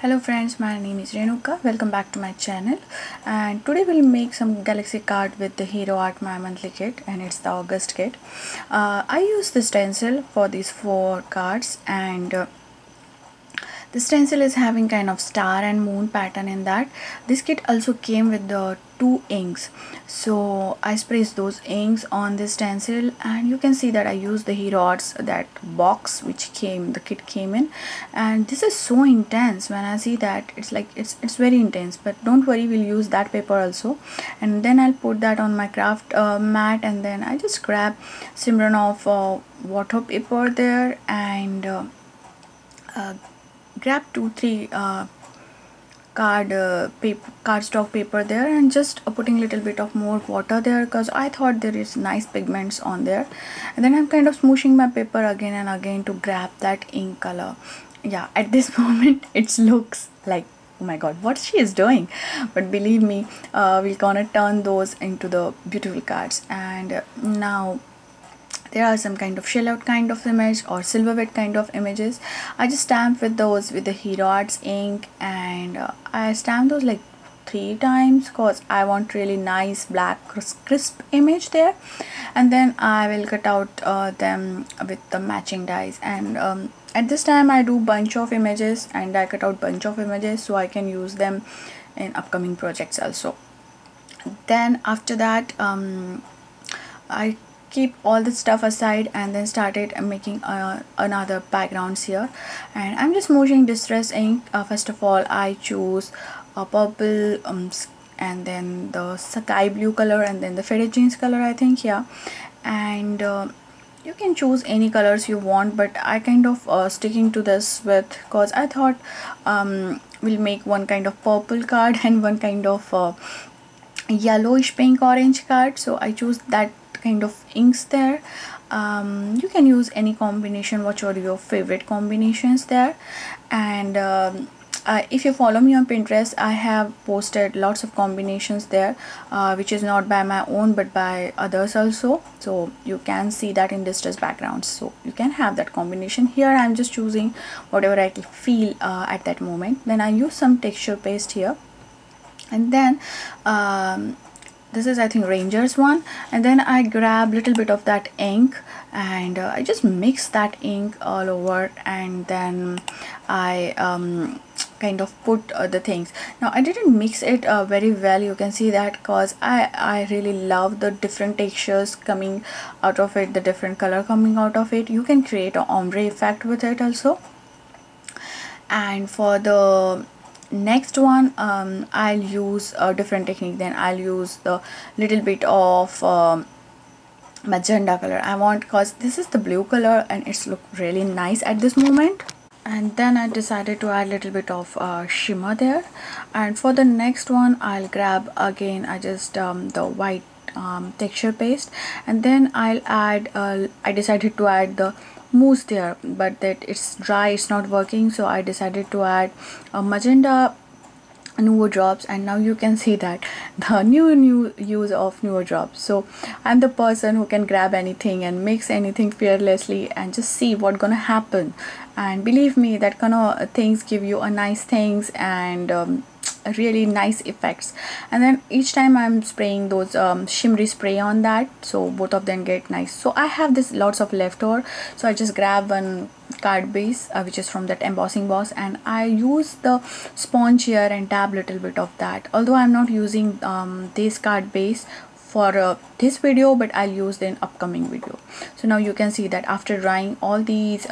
Hello friends, my name is Renuka. Welcome back to my channel, and today we'll make some galaxy card with the Hero Art my monthly kit, and it's the August kit. I use this stencil for these 4 cards, and the stencil is having kind of star and moon pattern in that. This kit also came with the 2 inks, so I sprayed those inks on this stencil, and you can see that I used the Hero Arts, that box which the kit came in. And this is so intense. When I see that, it's like it's very intense, but don't worry, we'll use that paper also. And then I'll put that on my craft mat, and then I just grab Simron of water paper there, and grab 2-3 cardstock paper there, and just putting little bit of more water there, because I thought there is nice pigments on there. And then I'm kind of smooshing my paper again and again to grab that ink color. Yeah, at this moment it looks like, oh my god, what she is doing, but believe me, we're gonna turn those into the beautiful cards. And now there are some kind of shell out kind of image or silhouette kind of images. I just stamp with those with the Hero Arts ink, and I stamp those like 3 times, cause I want really nice black crisp image there. And then I will cut out them with the matching dies. And at this time I do bunch of images, and I cut out bunch of images so I can use them in upcoming projects also. Then after that, I keep all the stuff aside, and then started making another backgrounds here. And I'm just smooshing distress ink. First of all, I choose a purple, and then the sky blue color, and then the faded jeans color, I think. Yeah, and you can choose any colors you want, but I kind of sticking to this with, cause I thought we'll make one kind of purple card and one kind of yellowish pink orange card, so I choose that kind of inks there. You can use any combination, what are your favorite combinations there. And if you follow me on Pinterest, I have posted lots of combinations there, which is not by my own but by others also, so you can see that in distress backgrounds, so you can have that combination here. I'm just choosing whatever I feel at that moment. Then I use some texture paste here, and then this is, I think, Ranger's one. And then I grab little bit of that ink, and I just mix that ink all over, and then I kind of put the things. Now I didn't mix it very well, you can see that, cause I really love the different textures coming out of it, the different color coming out of it. You can create an ombre effect with it also. And for the next one, I'll use a different technique. Then I'll use the little bit of magenta color I want, because this is the blue color and it's look really nice at this moment. And then I decided to add a little bit of shimmer there. And for the next one, I'll grab again, I just the white texture paste, and then I'll add I decided to add the mousse there, but that it's dry, it's not working, so I decided to add a magenta newer drops. And now you can see that the new use of newer drops. So I'm the person who can grab anything and mix anything fearlessly and just see what gonna happen. And believe me, that kind of things give you a nice things and really nice effects. And then each time I'm spraying those shimmery spray on that, so both of them get nice. So I have this lots of leftover, so I just grab one card base which is from that embossing box, and I use the sponge here and dab little bit of that. Although I'm not using this card base for this video, but I'll use in upcoming video. So now you can see that after drying, all these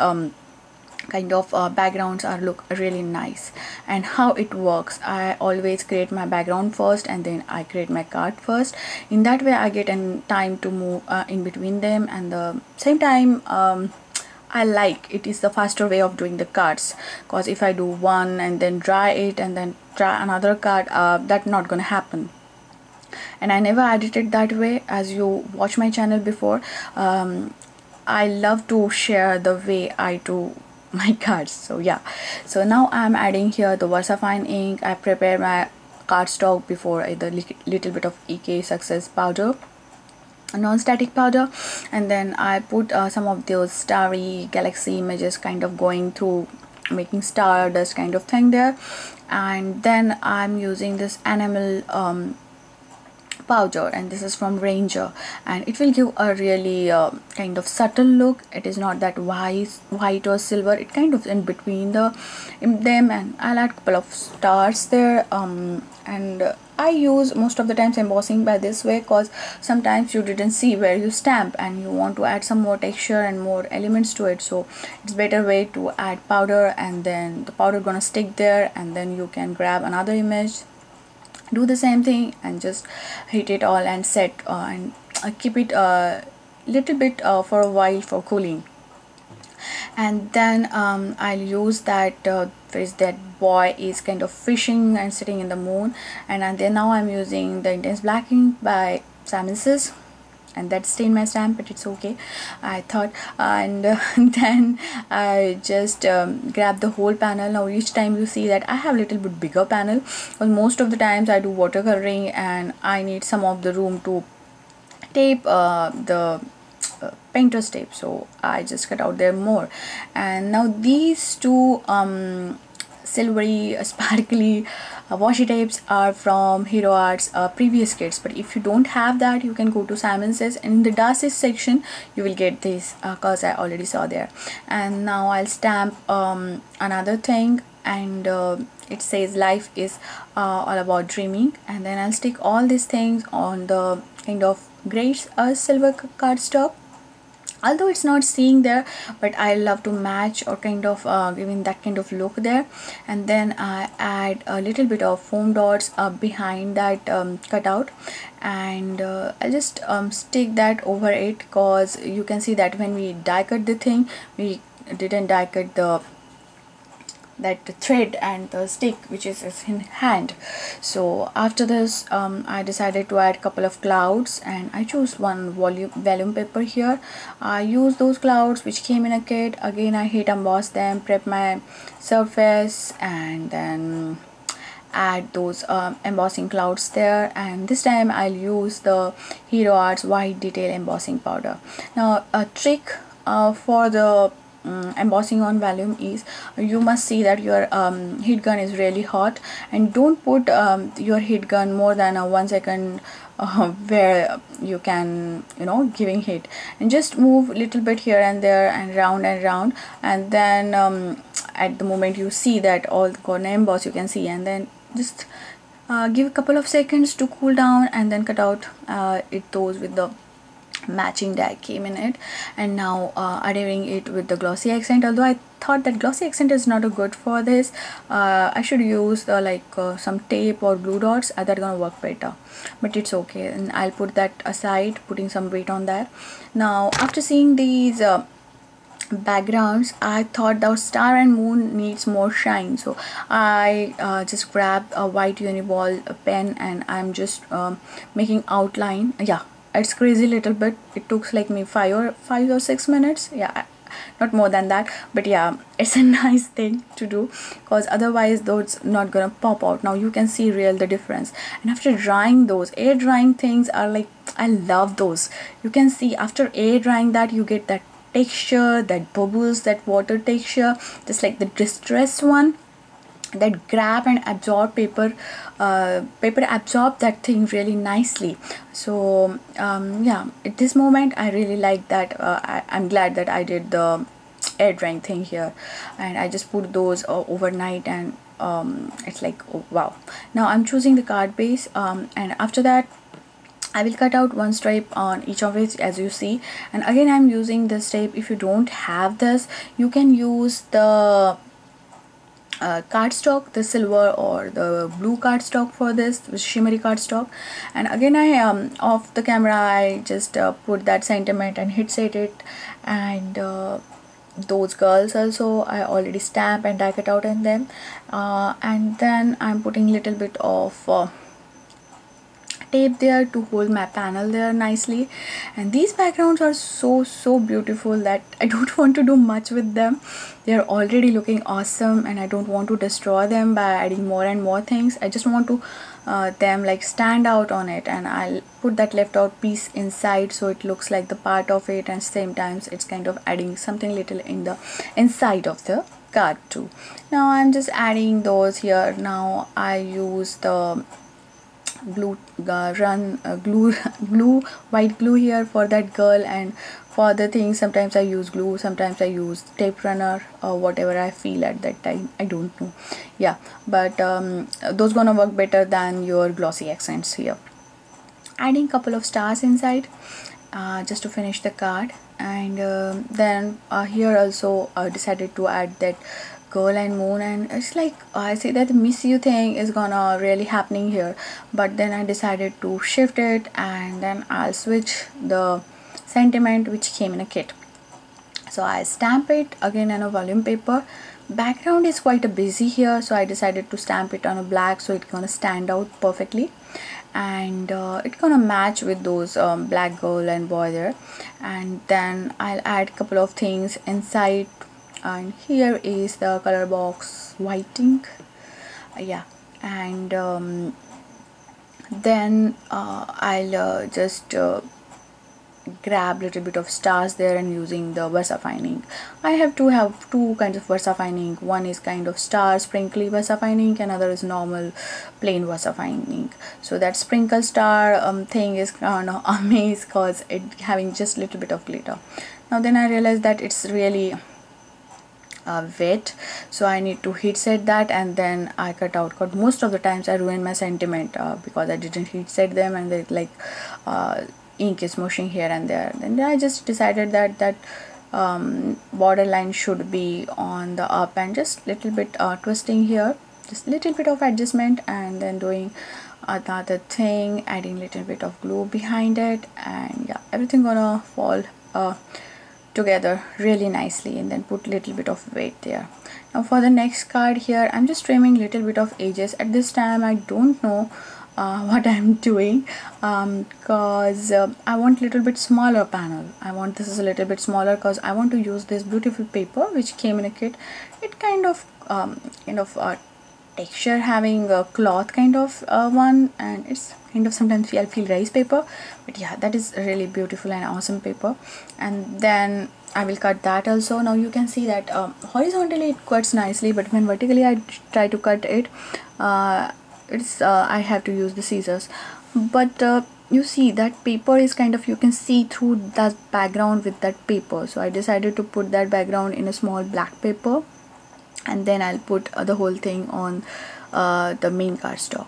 kind of backgrounds are look really nice. And how it works, I always create my background first, and then I create my card first. In that way I get an time to move in between them, and the same time I like it is the faster way of doing the cards, because if I do one and then dry it and then try another card, that's not gonna happen. And I never edited that way. As you watch my channel before, I love to share the way I do my cards. So yeah, so now I'm adding here the Versafine ink. I prepare my cardstock before, the little bit of EK success powder, non-static powder, and then I put some of those starry galaxy images kind of going through making stardust kind of thing there. And then I'm using this enamel powder, and this is from Ranger, and it will give a really kind of subtle look. It is not that white or silver, it kind of in between them. And I'll add a couple of stars there. And I use most of the times embossing by this way, because sometimes you didn't see where you stamp and you want to add some more texture and more elements to it, so it's better way to add powder, and then the powder gonna stick there, and then you can grab another image, do the same thing, and just heat it all and set and keep it a little bit for a while for cooling. And then I'll use that phrase, that boy is kind of fishing and sitting in the moon, and then now I'm using the intense black ink by Simon Says, and that stained my stamp, but it's okay, I thought. And then I just grab the whole panel. Now each time you see that I have a little bit bigger panel, because most of the times I do watercoloring and I need some of the room to tape the painter's tape, so I just cut out there more. And now these two silvery sparkly washi tapes are from Hero Arts previous kits, but if you don't have that, you can go to Simon Says, and in the Darcy's section you will get these, because I already saw there. And now I'll stamp another thing, and it says life is all about dreaming, and then I'll stick all these things on the kind of grey silver cardstock. Although it's not seeing there, but I love to match or kind of giving that kind of look there. And then I add a little bit of foam dots behind that cutout, and I just stick that over it, because you can see that when we die cut the thing, we didn't die cut the thread and the stick which is in hand. So after this I decided to add a couple of clouds, and I chose one vellum paper here. I use those clouds which came in a kit. Again I heat emboss them, prep my surface, and then add those embossing clouds there. And this time I'll use the Hero Arts white detail embossing powder. Now a trick for the embossing on vellum is you must see that your heat gun is really hot, and don't put your heat gun more than 1 second where you can, you know, giving heat, and just move a little bit here and there and round and round. And then at the moment you see that all the corner emboss you can see, and then just give a couple of seconds to cool down, and then cut out it those with the matching die came in it. And now adhering it with the glossy accent. Although I thought that glossy accent is not good for this, I should use the, some tape or glue dots, that gonna work better, but it's okay, and I'll put that aside, putting some weight on that. Now after seeing these backgrounds, I thought that star and moon needs more shine, so I just grabbed a white uniball pen, and I'm just making outline. Yeah, it's crazy little bit. It took like me five or six minutes, yeah, not more than that, but yeah, it's a nice thing to do, because otherwise those not gonna pop out. Now you can see real the difference. And after drying those, air drying things are like, I love those. You can see after air drying that you get that texture, that bubbles, that water texture, just like the distressed one. That grab and absorb paper, absorb that thing really nicely. So yeah, at this moment I really like that. I'm glad that I did the air drying thing here, and I just put those overnight, and it's like, oh, wow. Now I'm choosing the card base, and after that I will cut out one stripe on each of it, as you see. And again I'm using this tape. If you don't have this, you can use the cardstock, the silver or the blue cardstock for this, shimmery cardstock. And again I off the camera I just put that sentiment and hit set it, and those girls also I already stamp and die cut out in them. And then I'm putting little bit of tape there to hold my panel there nicely. And these backgrounds are so beautiful that I don't want to do much with them. They are already looking awesome, and I don't want to destroy them by adding more and more things. I just want to them like stand out on it, and I'll put that left out piece inside, so it looks like the part of it, and same times it's kind of adding something little in the inside of the card too. Now I'm just adding those here. Now I use the white glue here for that girl, and for other things sometimes I use glue, sometimes I use tape runner or whatever I feel at that time, I don't know. Yeah, but those gonna work better than your glossy accents here. Adding couple of stars inside just to finish the card, and then here also I decided to add that girl and moon, and it's like I say that the miss you thing is gonna really happening here, but then I decided to shift it and then I'll switch the sentiment which came in a kit. So I stamp it again on a volume paper. Background is quite a busy here, so I decided to stamp it on a black so it's gonna stand out perfectly, and it's gonna match with those black girl and boy there. And then I'll add couple of things inside, and here is the color box white ink. Yeah, and then I'll just grab little bit of stars there, and using the Versafine ink. I have two kinds of Versafine ink. One is kind of star sprinkly Versafine ink, another is normal plain Versafine ink. So that sprinkle star thing is kind of amazing cause it having just little bit of glitter. Now then I realized that it's really wet, so I need to heat set that, and then I cut out. Cause most of the times I ruin my sentiment because I didn't heat set them, and they like ink is mushing here and there. Then I just decided that border line should be on the up, and just little bit twisting here, just little bit of adjustment, and then doing another thing, adding little bit of glue behind it, and yeah, everything gonna fall together really nicely, and then put little bit of weight there. Now for the next card here, I'm just trimming little bit of edges. At this time I don't know what I'm doing, because I want little bit smaller panel. I want this is a little bit smaller because I want to use this beautiful paper which came in a kit. It kind of texture having a cloth kind of one, and it's kind of sometimes I feel rice paper, but yeah, that is really beautiful and awesome paper. And then I will cut that also. Now you can see that horizontally it cuts nicely, but when vertically I try to cut it, I have to use the scissors. But you see that paper is kind of, you can see through that background with that paper, so I decided to put that background in a small black paper, and then I'll put the whole thing on the main cardstock.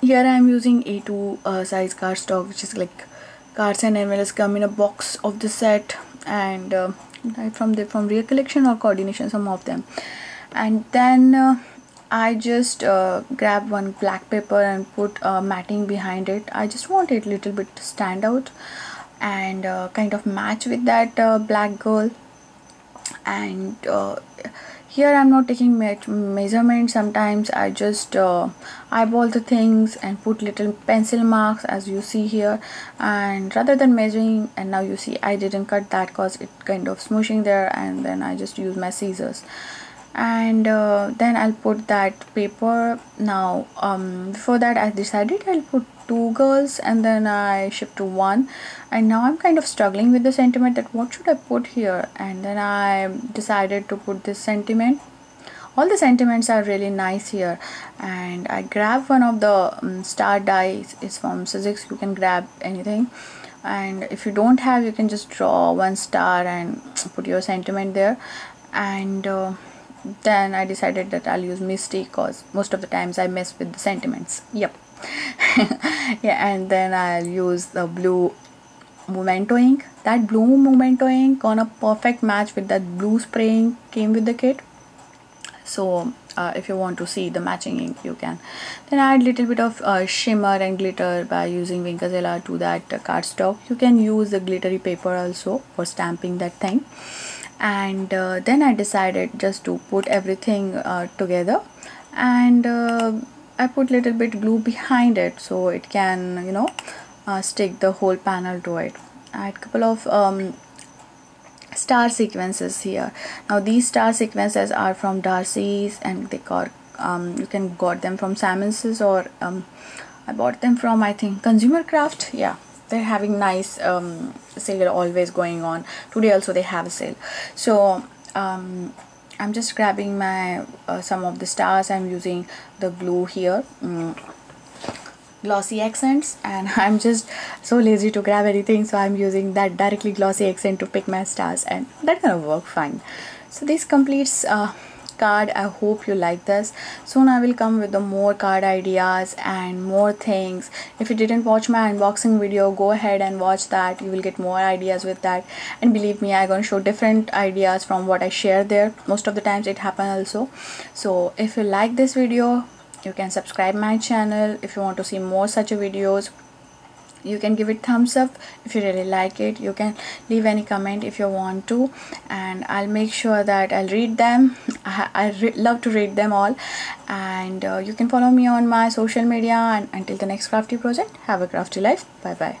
Here I am using A2 size cardstock, which is like cards and envelopes come in a box of the set, and from recollection or coordination, some of them. And then I just grab one black paper and put matting behind it. I just want it little bit to stand out and kind of match with that black girl. And here I'm not taking measurement. Sometimes I just eyeball the things and put little pencil marks as you see here, and rather than measuring. And now you see I didn't cut that cause it kind of smooshing there, and then I just use my scissors. And then I'll put that paper. Now before that I decided I'll put two girls, and then I shift to one, and now I'm kind of struggling with the sentiment that what should I put here, and then I decided to put this sentiment. All the sentiments are really nice here, and I grab one of the star dies. It's from Sizzix. You can grab anything, and if you don't have, you can just draw one star and put your sentiment there. And then I decided that I'll use Misty cause most of the times I mess with the sentiments. Yep. Yeah, and then I'll use the blue memento ink. That blue memento ink on a perfect match with that blue spray ink came with the kit. So if you want to see the matching ink, you can. Then add little bit of shimmer and glitter by using Wink of Stella to that cardstock. You can use the glittery paper also for stamping that thing. And then I decided just to put everything together, and I put little bit glue behind it so it can, you know, stick the whole panel to it. I had couple of star sequences here. Now these star sequences are from Darcy's, and they got you can got them from Simon Says or I bought them from, I think, Consumer Craft. Yeah, they're having nice sale always going on. Today also they have a sale. So I'm just grabbing my some of the stars. I'm using the glue here, glossy accents, and I'm just so lazy to grab anything, so I'm using that directly glossy accent to pick my stars, and that gonna work fine. So this completes card. I hope you like this. Soon I will come with the more card ideas and more things. If you didn't watch my unboxing video, go ahead and watch that. You will get more ideas with that, and believe me, I'm gonna show different ideas from what I share there. Most of the times it happens also. So if you like this video, you can subscribe my channel. If you want to see more such videos, you can give it thumbs up. If you really like it, you can leave any comment if you want to, and I'll make sure that I'll read them. I love to read them all. And you can follow me on my social media, and until the next crafty project, have a crafty life. Bye bye.